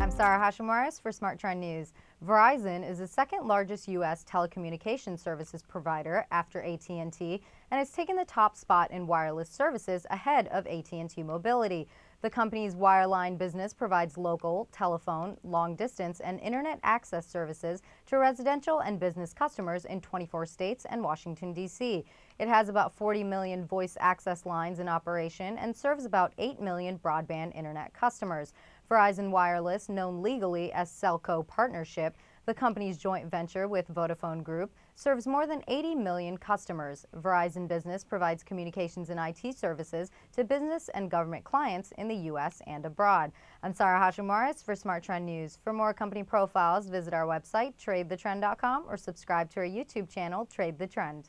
I'm Sarah Hashimaris for SmartTrend News. Verizon is the second largest U.S. telecommunications services provider after AT&T and has taken the top spot in wireless services ahead of AT&T Mobility. The company's wireline business provides local, telephone, long-distance, and internet access services to residential and business customers in 24 states and Washington, D.C. It has about 40 million voice access lines in operation and serves about 8 million broadband internet customers. Verizon Wireless, known legally as Cellco Partnership, the company's joint venture with Vodafone Group, serves more than 80 million customers. Verizon Business provides communications and IT services to business and government clients in the U.S. and abroad. I'm Sarah Hashimaris for SmartTrend News. For more company profiles, visit our website, tradethetrend.com, or subscribe to our YouTube channel, Trade the Trend.